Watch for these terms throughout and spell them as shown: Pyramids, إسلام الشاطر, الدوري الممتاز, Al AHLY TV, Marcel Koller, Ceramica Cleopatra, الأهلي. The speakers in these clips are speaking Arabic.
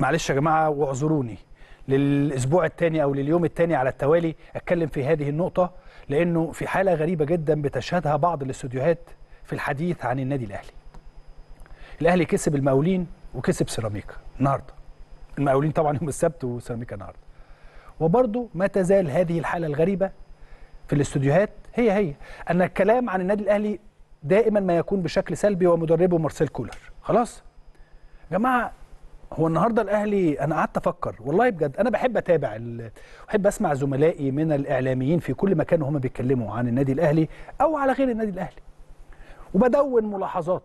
معلش يا جماعه واعذروني للاسبوع الثاني او لليوم الثاني على التوالي اتكلم في هذه النقطه، لانه في حاله غريبه جدا بتشهدها بعض الاستوديوهات في الحديث عن النادي الاهلي. الاهلي كسب المقاولين وكسب سيراميكا النهارده. المقاولين طبعا يوم السبت وسيراميكا النهارده. وبرضه ما تزال هذه الحاله الغريبه في الاستوديوهات هي ان الكلام عن النادي الاهلي دائما ما يكون بشكل سلبي ومدربه مارسيل كولر. خلاص يا جماعه، هو النهارده الاهلي انا قعدت افكر والله بجد، انا بحب اتابع بحب اسمع زملائي من الاعلاميين في كل مكان وهم بيتكلموا عن النادي الاهلي او على غير النادي الاهلي، وبدون ملاحظات،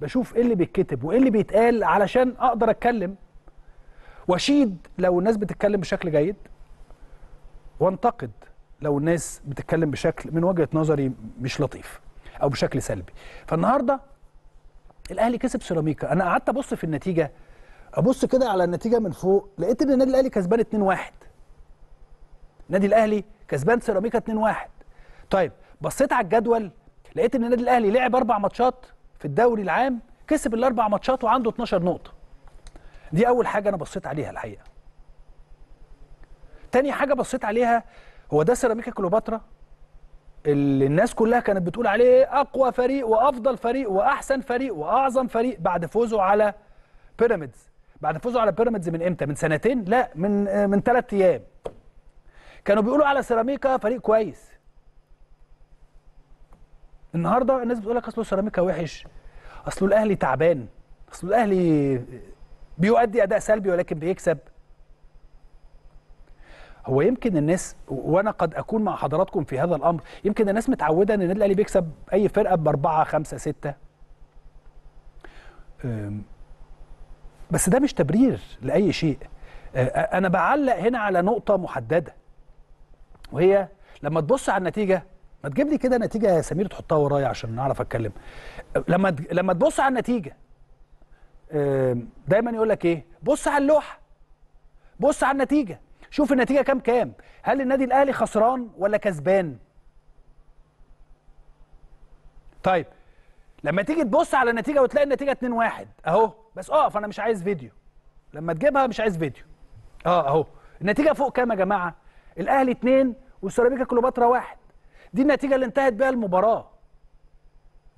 بشوف ايه اللي بيتكتب وايه اللي بيتقال علشان اقدر اتكلم واشيد لو الناس بتتكلم بشكل جيد، وانتقد لو الناس بتتكلم بشكل من وجهه نظري مش لطيف او بشكل سلبي. فالنهارده الاهلي كسب سيراميكا. انا قعدت ابص في النتيجه، ابص كده على النتيجه من فوق، لقيت ان النادي الاهلي كسبان 2-1. النادي الاهلي كسبان سيراميكا 2-1. طيب بصيت على الجدول لقيت ان النادي الاهلي لعب 4 ماتشات في الدوري العام، كسب ال4 ماتشات وعنده 12 نقطه. دي اول حاجه انا بصيت عليها الحقيقه. تاني حاجه بصيت عليها، هو ده سيراميكا كليوباترا اللي الناس كلها كانت بتقول عليه اقوى فريق وافضل فريق واحسن فريق واعظم فريق بعد فوزه على بيراميدز. بعد فوزه على بيراميدز من امتى؟ من سنتين؟ لا، من 3 ايام. كانوا بيقولوا على سيراميكا فريق كويس. النهارده الناس بتقول لك اصله سيراميكا وحش، اصله الاهلي تعبان، اصله الاهلي بيؤدي اداء سلبي ولكن بيكسب. هو يمكن الناس، وانا قد اكون مع حضراتكم في هذا الامر، يمكن الناس متعوده ان النادي الاهلي بيكسب اي فرقه ب4 5 6، بس ده مش تبرير لاي شيء. انا بعلق هنا على نقطه محدده، وهي لما تبص على النتيجه، ما تجيب لي كده نتيجه يا سمير تحطها ورايا عشان نعرف اتكلم. لما تبص على النتيجه دايما يقول لك ايه؟ بص على اللوحه، بص على النتيجه، شوف النتيجه كام، هل النادي الاهلي خسران ولا كسبان؟ طيب لما تيجي تبص على النتيجه وتلاقي النتيجه 2-1 اهو، بس اقف، انا مش عايز فيديو لما تجيبها، مش عايز فيديو. اهو النتيجه فوق كام يا جماعه؟ الاهلي 2 وسيراميكا كليوباترا 1. دي النتيجه اللي انتهت بيها المباراه،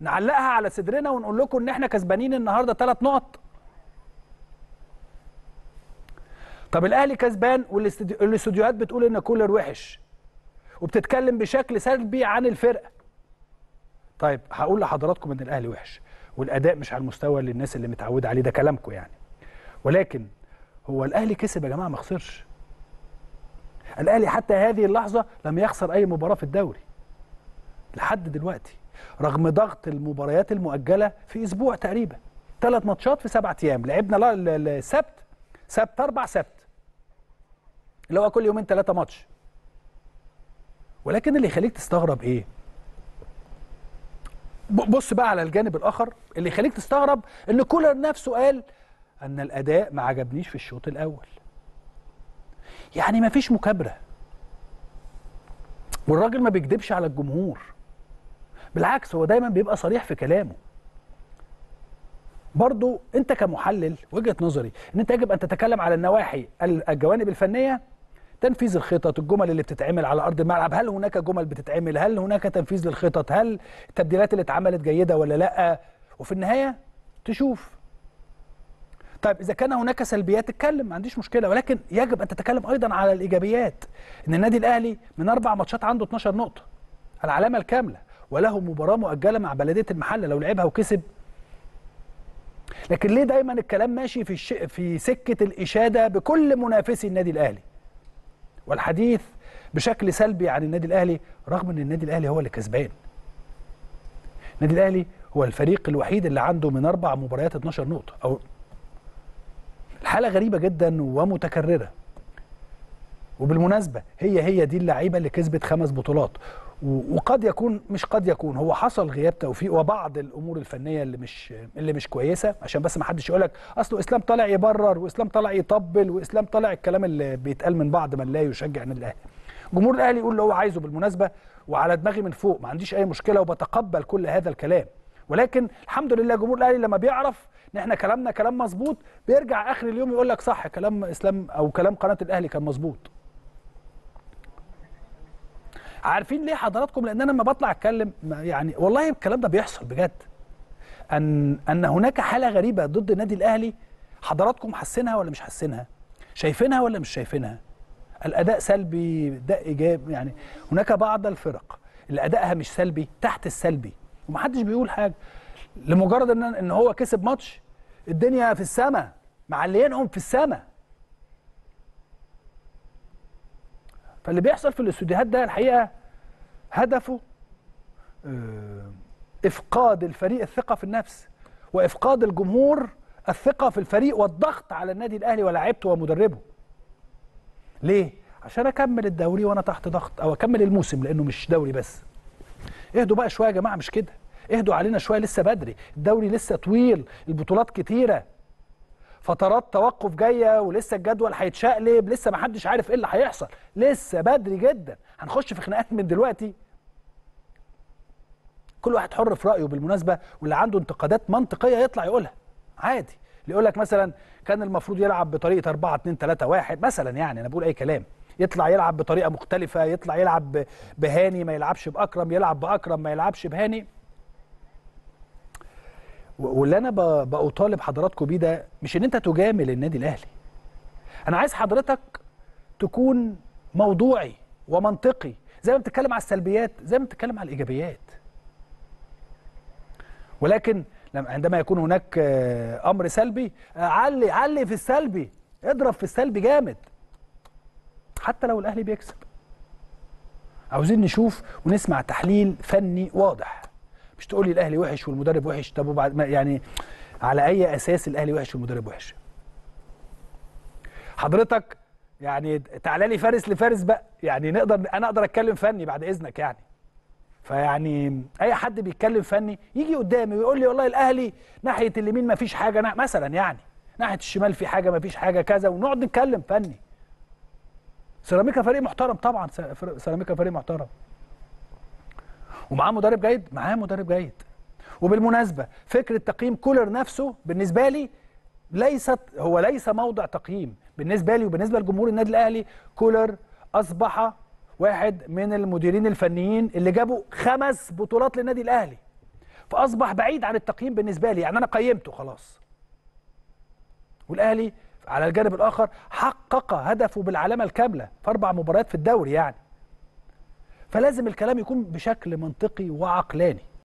نعلقها على صدرنا ونقول لكم ان احنا كسبانين النهارده 3 نقط. طب الاهلي كسبان والاستوديوهات بتقول ان كولر وحش وبتتكلم بشكل سلبي عن الفرقه. طيب هقول لحضراتكم ان الاهلي وحش والاداء مش على المستوى اللي الناس اللي متعوده عليه، ده كلامكم يعني، ولكن هو الاهلي كسب يا جماعه، ما خسرش. الاهلي حتى هذه اللحظه لم يخسر اي مباراه في الدوري لحد دلوقتي، رغم ضغط المباريات المؤجله في اسبوع تقريبا، 3 ماتشات في 7 ايام، لعبنا السبت 4 سبت اللي هو كل يومين 3 ماتش. ولكن اللي يخليك تستغرب ايه؟ بص بقى على الجانب الاخر، اللي يخليك تستغرب ان كولر نفسه قال ان الاداء ما عجبنيش في الشوط الاول. يعني ما فيش مكابره، والراجل ما بيكدبش على الجمهور، بالعكس هو دايما بيبقى صريح في كلامه. برضو انت كمحلل، وجهه نظري ان انت يجب ان تتكلم على النواحي، الجوانب الفنيه، تنفيذ الخطط، الجمل اللي بتتعمل على ارض الملعب، هل هناك جمل بتتعمل؟ هل هناك تنفيذ للخطط؟ هل التبديلات اللي اتعملت جيده ولا لا؟ وفي النهايه تشوف. طيب اذا كان هناك سلبيات اتكلم، ما عنديش مشكله، ولكن يجب ان تتكلم ايضا على الايجابيات. ان النادي الاهلي من 4 ماتشات عنده 12 نقطه، العلامه الكامله، وله مباراه مؤجله مع بلديه المحله لو لعبها وكسب. لكن ليه دايما الكلام ماشي في سكه الاشاده بكل منافسي النادي الاهلي، والحديث بشكل سلبي عن النادي الاهلي، رغم ان النادي الاهلي هو اللي كسبان. النادي الاهلي هو الفريق الوحيد اللي عنده من 4 مباريات 12 نقطه. او الحاله غريبه جدا ومتكرره، وبالمناسبه هي دي اللعيبه اللي كسبت 5 بطولات، وقد يكون، مش قد يكون، هو حصل غياب توفيق وبعض الامور الفنيه اللي مش كويسه، عشان بس ما حدش يقول لك اصله اسلام طالع يبرر واسلام طالع يطبل واسلام طالع الكلام اللي بيتقال من بعض من لا يشجع النادي الاهلي. جمهور الاهلي يقول اللي هو عايزه بالمناسبه، وعلى دماغي من فوق، ما عنديش اي مشكله وبتقبل كل هذا الكلام، ولكن الحمد لله جمهور الاهلي لما بيعرف ان احنا كلامنا كلام مظبوط، بيرجع اخر اليوم يقول لك صح كلام اسلام او كلام قناه الاهلي كان مظبوط. عارفين ليه حضراتكم؟ لان انا لما بطلع اتكلم يعني والله الكلام ده بيحصل بجد، ان هناك حاله غريبه ضد النادي الاهلي. حضراتكم حاسينها ولا مش حاسينها؟ شايفينها ولا مش شايفينها؟ الاداء سلبي، ده ايجابي، يعني هناك بعض الفرق اللي ادائها مش سلبي، تحت السلبي، ومحدش بيقول حاجه لمجرد ان هو كسب ماتش. الدنيا في السماء، معليينهم في السماء. فاللي بيحصل في الاستوديوهات ده الحقيقه هدفه افقاد الفريق الثقه في النفس، وافقاد الجمهور الثقه في الفريق، والضغط على النادي الاهلي ولاعيبته ومدربه. ليه؟ عشان اكمل الدوري وانا تحت ضغط، او اكمل الموسم، لانه مش دوري بس. اهدوا بقى شويه يا جماعه، مش كده، اهدوا علينا شويه، لسه بدري، الدوري لسه طويل، البطولات كتيره، فترات توقف جايه، ولسه الجدول هيتشقلب، لسه ما حدش عارف ايه اللي هيحصل، لسه بدري جدا، هنخش في خناقات من دلوقتي. كل واحد حر في رايه بالمناسبه، واللي عنده انتقادات منطقيه يطلع يقولها عادي. اللي يقول لك مثلا كان المفروض يلعب بطريقه 4-2-3-1 مثلا، يعني انا بقول اي كلام، يطلع يلعب بطريقه مختلفه، يطلع يلعب بهاني ما يلعبش باكرم، يلعب باكرم ما يلعبش بهاني. واللي انا بطالب حضراتكم بيه ده مش ان انت تجامل النادي الاهلي، انا عايز حضرتك تكون موضوعي ومنطقي، زي ما بتتكلم على السلبيات زي ما بتتكلم على الايجابيات. ولكن عندما يكون هناك امر سلبي، علي في السلبي، اضرب في السلبي جامد، حتى لو الاهلي بيكسب. عاوزين نشوف ونسمع تحليل فني واضح، مش تقول لي الاهلي وحش والمدرب وحش. طب وبعد يعني على اي اساس الاهلي وحش والمدرب وحش؟ حضرتك يعني تعالى لي فارس لفارس بقى، يعني انا اقدر اتكلم فني بعد اذنك يعني. فيعني اي حد بيتكلم فني يجي قدامي ويقول لي والله الاهلي ناحيه اليمين ما فيش حاجه مثلا، يعني ناحيه الشمال في حاجه، ما فيش حاجه كذا، ونقعد نتكلم فني. سيراميكا فريق محترم طبعا، سيراميكا فريق محترم، ومعاه مدرب جيد، معاه مدرب جيد. وبالمناسبه فكره تقييم كولر نفسه بالنسبه لي ليس موضع تقييم، بالنسبه لي وبالنسبه لجمهور النادي الاهلي كولر اصبح واحد من المديرين الفنيين اللي جابوا 5 بطولات للنادي الاهلي، فاصبح بعيد عن التقييم بالنسبه لي، يعني انا قيمته خلاص. والاهلي على الجانب الاخر حقق هدفه بالعلامه الكامله في 4 مباريات في الدوري، يعني فلازم الكلام يكون بشكل منطقي وعقلاني.